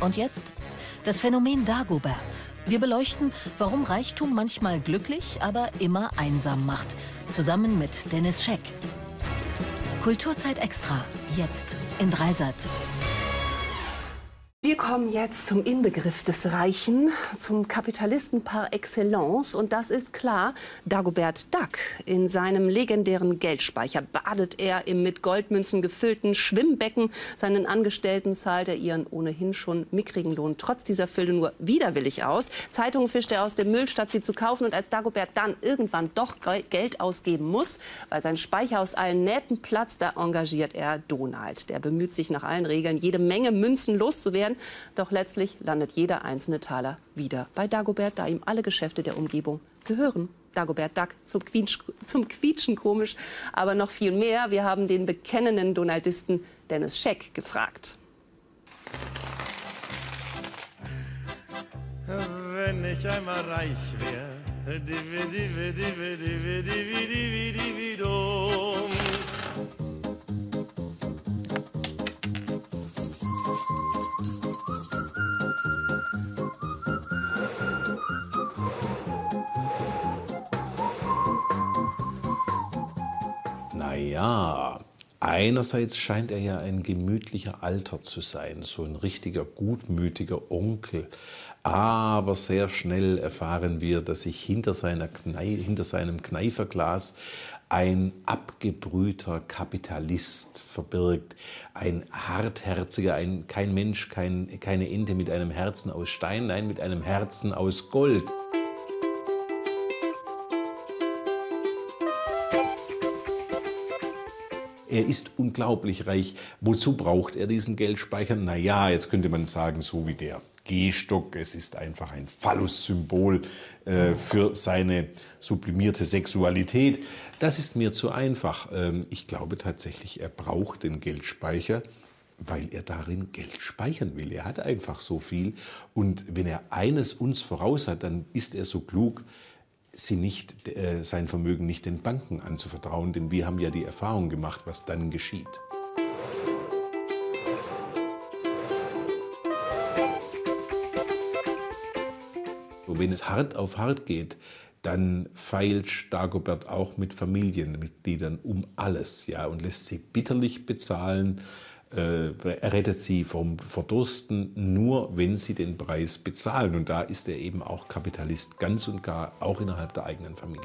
Und jetzt? Das Phänomen Dagobert. Wir beleuchten, warum Reichtum manchmal glücklich, aber immer einsam macht. Zusammen mit Denis Scheck. Kulturzeit extra. Jetzt in Dreisat. Wir kommen jetzt zum Inbegriff des Reichen, zum Kapitalisten par excellence. Und das ist klar, Dagobert Duck. In seinem legendären Geldspeicher badet er im mit Goldmünzen gefüllten Schwimmbecken. Seinen Angestellten zahlt er ihren ohnehin schon mickrigen Lohn trotz dieser Fülle nur widerwillig aus. Zeitungen fischt er aus dem Müll, statt sie zu kaufen. Und als Dagobert dann irgendwann doch Geld ausgeben muss, weil sein Speicher aus allen Nähten platzt, da engagiert er Donald. Der bemüht sich nach allen Regeln, jede Menge Münzen loszuwerden. Doch letztlich landet jeder einzelne Taler wieder bei Dagobert, da ihm alle Geschäfte der Umgebung gehören. Dagobert Duck zum Quietschen komisch, aber noch viel mehr. Wir haben den bekennenden Donaldisten Denis Scheck gefragt. Wenn ich einmal reich wäre, ja, einerseits scheint er ja ein gemütlicher Alter zu sein, so ein richtiger gutmütiger Onkel. Aber sehr schnell erfahren wir, dass sich hinter seinem Kneiferglas ein abgebrühter Kapitalist verbirgt. Ein hartherziger, kein Mensch, keine Ente mit einem Herzen aus Stein, nein, mit einem Herzen aus Gold. Er ist unglaublich reich. Wozu braucht er diesen Geldspeicher? Na ja, jetzt könnte man sagen, so wie der Gehstock. Es ist einfach ein Phallus-Symbol für seine sublimierte Sexualität. Das ist mir zu einfach. Ich glaube tatsächlich, er braucht den Geldspeicher, weil er darin Geld speichern will. Er hat einfach so viel. Und wenn er eines uns voraus hat, dann ist er so klug, sein Vermögen nicht den Banken anzuvertrauen, denn wir haben ja die Erfahrung gemacht, was dann geschieht. Und wenn es hart auf hart geht, dann feilt Dagobert auch mit Familienmitgliedern um alles, ja, und lässt sie bitterlich bezahlen. Er rettet sie vom Verdursten, nur wenn sie den Preis bezahlen. Und da ist er eben auch Kapitalist, ganz und gar, auch innerhalb der eigenen Familie.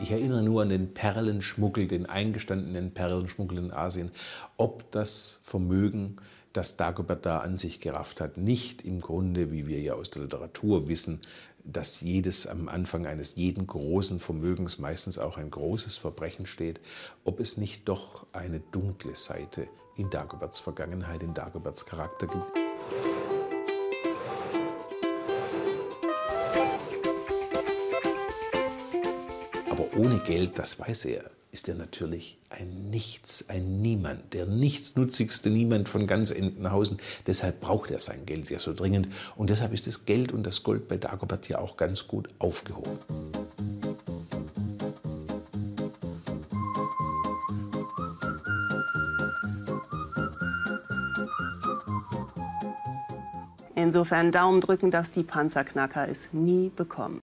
Ich erinnere nur an den Perlenschmuggel, den eingestandenen Perlenschmuggel in Asien. Ob das Vermögen, das Dagobert da an sich gerafft hat, nicht im Grunde, wie wir ja aus der Literatur wissen, dass am Anfang eines jeden großen Vermögens meistens auch ein großes Verbrechen steht, ob es nicht doch eine dunkle Seite in Dagoberts Vergangenheit, in Dagoberts Charakter gibt. Aber ohne Geld, das weiß er, ist er natürlich ein Nichts, ein Niemand, der nichtsnutzigste Niemand von ganz Entenhausen. Deshalb braucht er sein Geld ja so dringend. Und deshalb ist das Geld und das Gold bei Dagobert ja auch ganz gut aufgehoben. Insofern Daumen drücken, dass die Panzerknacker es nie bekommen.